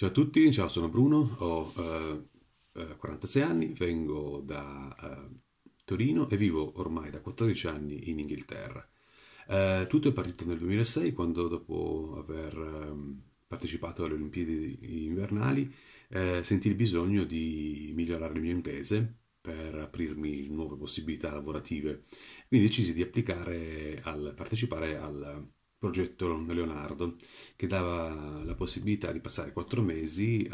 Ciao a tutti, ciao, sono Bruno, ho 46 anni, vengo da Torino e vivo ormai da 14 anni in Inghilterra. Tutto è partito nel 2006, quando dopo aver partecipato alle Olimpiadi invernali sentii il bisogno di migliorare il mio inglese per aprirmi nuove possibilità lavorative. Quindi decisi di partecipare al progetto Leonardo, che dava la possibilità di passare 4 mesi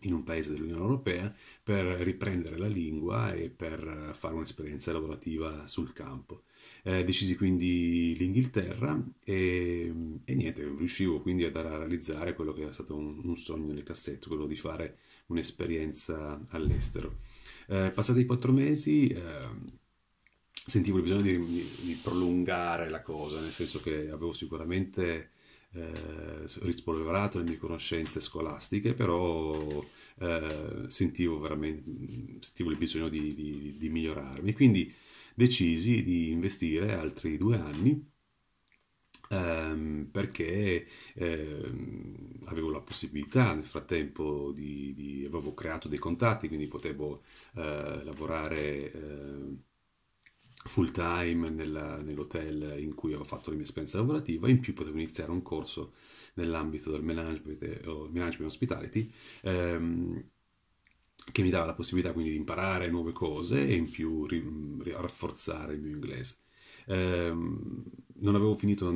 in un paese dell'Unione Europea per riprendere la lingua e per fare un'esperienza lavorativa sul campo. Decisi quindi l'Inghilterra e niente, riuscivo quindi ad andare a realizzare quello che era stato un sogno nel cassetto, quello di fare un'esperienza all'estero. Passati i 4 mesi... sentivo il bisogno di prolungare la cosa, nel senso che avevo sicuramente rispolverato le mie conoscenze scolastiche, però sentivo il bisogno di migliorarmi. Quindi decisi di investire altri 2 anni perché avevo la possibilità nel frattempo avevo creato dei contatti, quindi potevo lavorare full time nell'hotel in cui avevo fatto la mia esperienza lavorativa. In più potevo iniziare un corso nell'ambito del management hospitality che mi dava la possibilità quindi di imparare nuove cose e in più rafforzare il mio inglese. Non avevo finito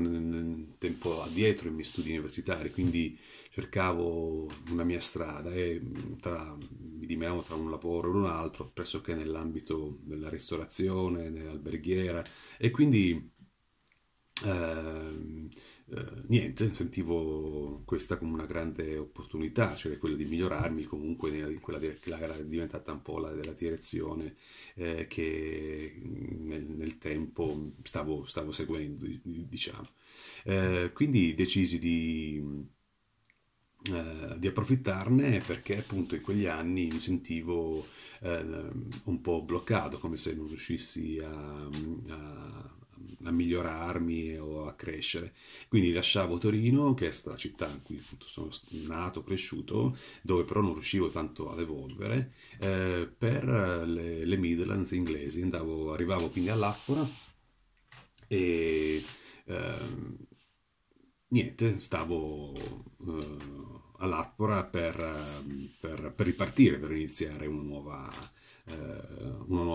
tempo addietro i miei studi universitari, quindi cercavo una mia strada e mi dimenavo tra un lavoro e un altro, pressoché nell'ambito della ristorazione, dell'alberghiera, e quindi niente, sentivo questa come una grande opportunità, cioè quella di migliorarmi comunque in quella che era diventata un po' la direzione che nel tempo stavo seguendo, diciamo. Quindi decisi di approfittarne, perché appunto in quegli anni mi sentivo un po' bloccato, come se non riuscissi a migliorarmi o a crescere. Quindi lasciavo Torino, che è stata la città in cui sono nato, cresciuto, dove però non riuscivo tanto ad evolvere, per le Midlands inglesi. Arrivavo quindi all'Aquila e niente, stavo all'Aquila per ripartire, per iniziare una nuova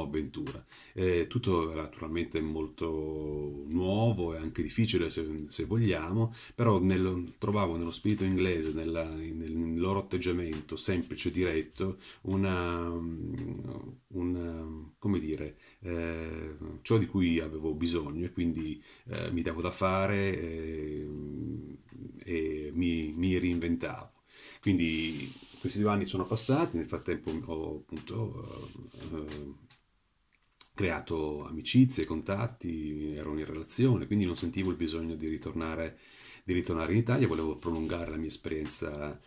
avventura. Tutto era naturalmente molto nuovo e anche difficile, se vogliamo, però trovavo nello spirito inglese, nel loro atteggiamento semplice e diretto, come dire, ciò di cui avevo bisogno, e quindi mi davo da fare e mi reinventavo. Quindi questi 2 anni sono passati, nel frattempo ho appunto creato amicizie, contatti, ero in relazione, quindi non sentivo il bisogno di ritornare in Italia, volevo prolungare la mia esperienza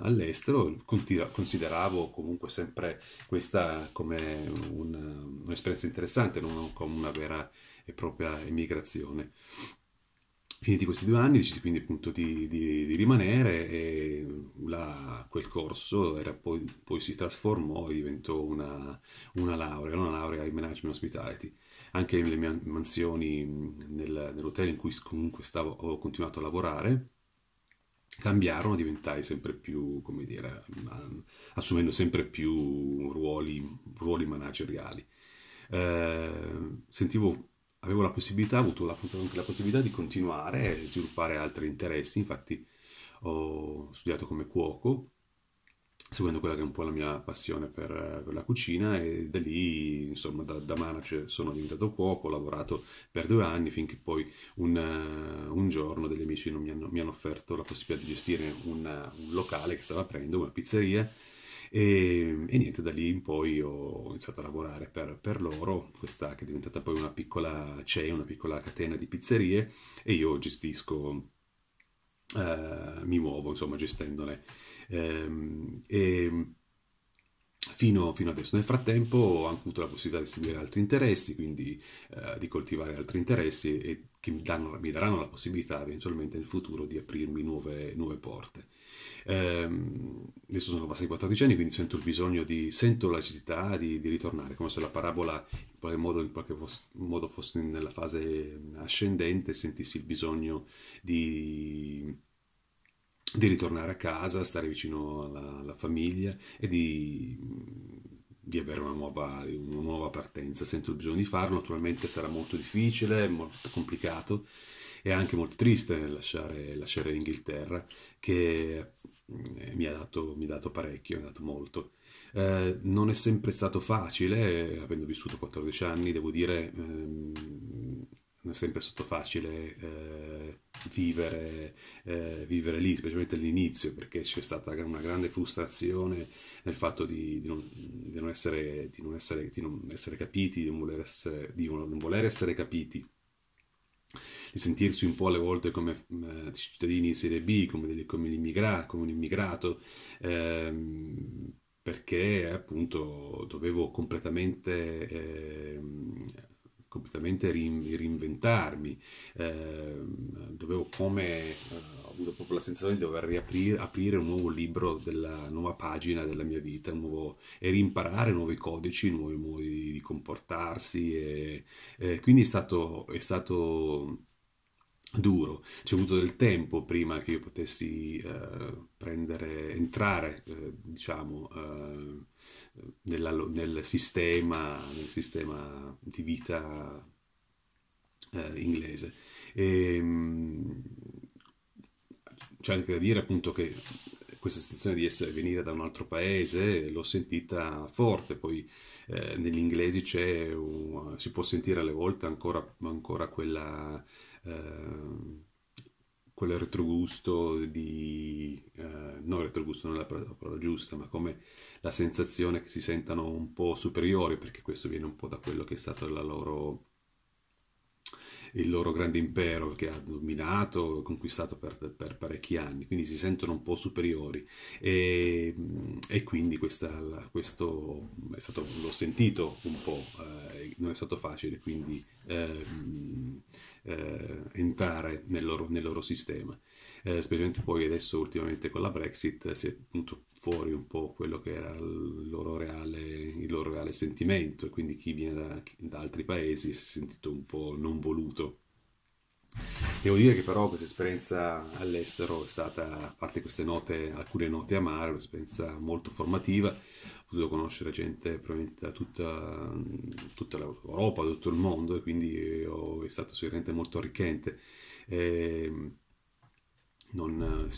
all'estero. Consideravo comunque sempre questa come un'esperienza interessante, non come una vera e propria emigrazione. Finiti questi 2 anni, decisi quindi appunto di rimanere, e quel corso poi si trasformò e diventò una laurea in Management Hospitality. Anche le mie mansioni nell'hotel in cui comunque ho continuato a lavorare cambiarono, diventai sempre più, come dire, assumendo sempre più ruoli manageriali. Ho avuto anche la possibilità di continuare e sviluppare altri interessi. Infatti ho studiato come cuoco, seguendo quella che è un po' la mia passione per la cucina, e da lì, insomma, da manager sono diventato cuoco. Ho lavorato per 2 anni, finché poi un giorno degli amici mi hanno offerto la possibilità di gestire un locale che stavo aprendo, una pizzeria. E niente, da lì in poi ho iniziato a lavorare per loro, questa che è diventata poi una piccola catena di pizzerie, e io gestisco, mi muovo insomma gestendole, e fino adesso. Nel frattempo ho anche avuto la possibilità di seguire altri interessi, quindi di coltivare altri interessi, e che mi daranno la possibilità eventualmente nel futuro di aprirmi nuove porte. Adesso sono passati 14 anni, quindi sento il bisogno di, sento la necessità di ritornare, come se la parabola in qualche modo fosse nella fase ascendente, sentissi il bisogno di ritornare a casa, stare vicino alla famiglia e di avere una nuova partenza. Sento il bisogno di farlo, naturalmente sarà molto difficile, molto complicato e anche molto triste lasciare l'Inghilterra, che mi ha dato parecchio, mi ha dato molto. Non è sempre stato facile, avendo vissuto 14 anni, devo dire, non è sempre stato facile vivere lì, specialmente all'inizio, perché c'è stata una grande frustrazione nel fatto di non voler essere capiti, di sentirsi un po' alle volte come cittadini di serie B, come un immigrato, perché appunto dovevo completamente reinventarmi, dovevo, ho avuto proprio la sensazione di dover aprire un nuovo libro, della nuova pagina della mia vita, e rimparare nuovi codici, nuovi modi di comportarsi, e quindi è stato duro. C'è avuto del tempo prima che io potessi entrare, diciamo, nel sistema di vita inglese. C'è anche da dire appunto che questa sensazione di venire da un altro paese l'ho sentita forte. Poi negli inglesi si può sentire alle volte ancora quel retrogusto di... no, retrogusto non è la parola giusta, ma come la sensazione che si sentano un po' superiori, perché questo viene un po' da quello che è stato il loro grande impero, che ha dominato, conquistato per parecchi anni, quindi si sentono un po' superiori, e quindi questo è stato, l'ho sentito un po', non è stato facile quindi entrare nel loro sistema, specialmente poi adesso ultimamente con la Brexit si è appunto fuori un po' quello che era il loro reale sentimento, e quindi chi viene da altri paesi si è sentito un po' non voluto. Devo dire che però questa esperienza all'estero è stata, a parte alcune note amare, un'esperienza molto formativa. Ho potuto conoscere gente probabilmente da tutta l'Europa, da tutto il mondo, e quindi è stato sicuramente molto arricchente.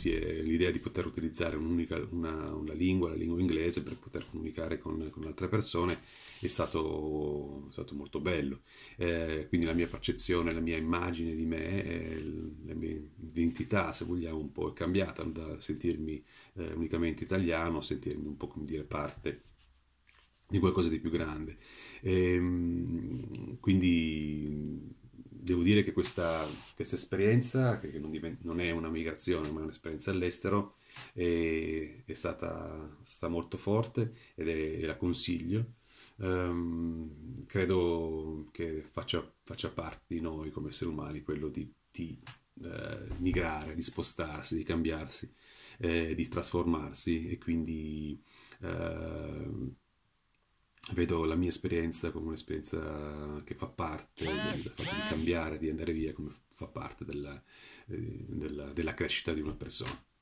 L'idea di poter utilizzare una lingua, la lingua inglese, per poter comunicare con altre persone è stato molto bello. Quindi la mia percezione, la mia immagine di me, la mia identità, se vogliamo, un po' è cambiata, da sentirmi unicamente italiano a sentirmi un po', come dire, parte di qualcosa di più grande. Quindi devo dire che questa esperienza, che non è una migrazione, ma è un'esperienza all'estero, è stata molto forte, e la consiglio. Credo che faccia parte di noi come esseri umani quello di migrare, di spostarsi, di cambiarsi, di trasformarsi, e quindi vedo la mia esperienza come un'esperienza che fa parte del fatto di cambiare, di andare via, come fa parte della crescita di una persona.